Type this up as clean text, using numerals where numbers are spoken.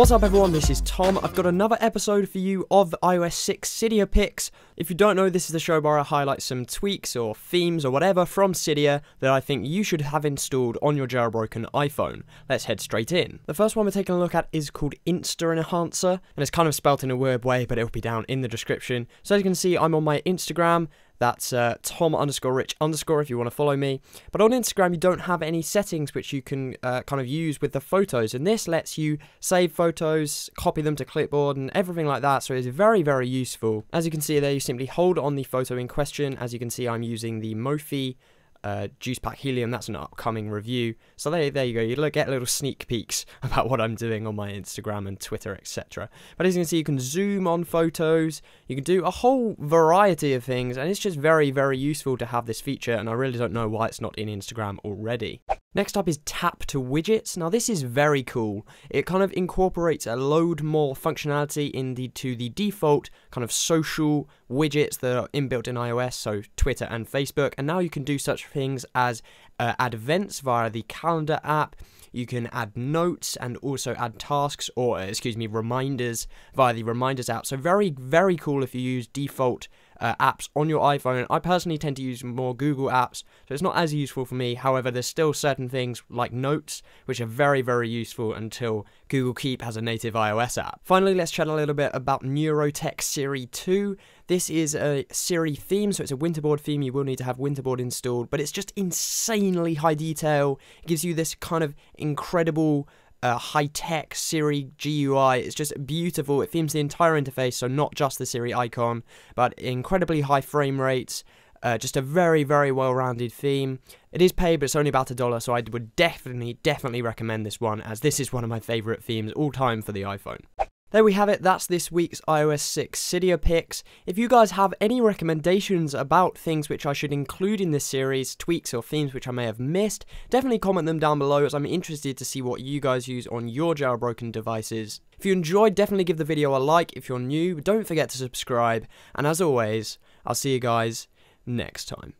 What's up everyone, this is Tom. I've got another episode for you of iOS 6 Cydia picks. If you don't know, this is the show where I highlight some tweaks or themes or whatever from Cydia that I think you should have installed on your jailbroken iPhone. Let's head straight in. The first one we're taking a look at is called Insta Enhancer, and it's kind of spelt in a weird way, but it'll be down in the description. So as you can see, I'm on my Instagram. That's Tom_Rich_ if you want to follow me. But on Instagram, you don't have any settings which you can kind of use with the photos. And this lets you save photos, copy them to clipboard and everything like that. So it's very, very useful. As you can see there, you simply hold on the photo in question. As you can see, I'm using the Mophie Juice Pack Helium. That's an upcoming review. So there you go. You'll get little sneak peeks about what I'm doing on my Instagram and Twitter, etc. But as you can see, you can zoom on photos. You can do a whole variety of things, and it's just very, very useful to have this feature, and I really don't know why it's not in Instagram already. Next up is Tap to Widgets. Now this is very cool. It kind of incorporates a load more functionality into the default kind of social widgets that are inbuilt in iOS, so Twitter and Facebook, and now you can do such things as add events via the calendar app. You can add notes and also add tasks, or reminders via the reminders app. So very, very cool if you use default apps on your iPhone. I personally tend to use more Google apps, so it's not as useful for me. However, there's still certain things like notes, which are very, very useful until Google Keep has a native iOS app. Finally, let's chat a little bit about Neurotech Siri 2. This is a Siri theme, so it's a Winterboard theme. You will need to have Winterboard installed, but it's just insanely high detail. It gives you this kind of incredible high-tech Siri GUI. It's just beautiful. It themes the entire interface, so not just the Siri icon, but incredibly high frame rates. Just a very, very well-rounded theme. It is paid, but it's only about $1, so I would definitely recommend this one, as this is one of my favourite themes all time for the iPhone. There we have it, that's this week's iOS 6 Cydia picks. If you guys have any recommendations about things which I should include in this series, tweaks or themes which I may have missed, definitely comment them down below, as I'm interested to see what you guys use on your jailbroken devices. If you enjoyed, definitely give the video a like. If you're new, don't forget to subscribe, and as always, I'll see you guys next time.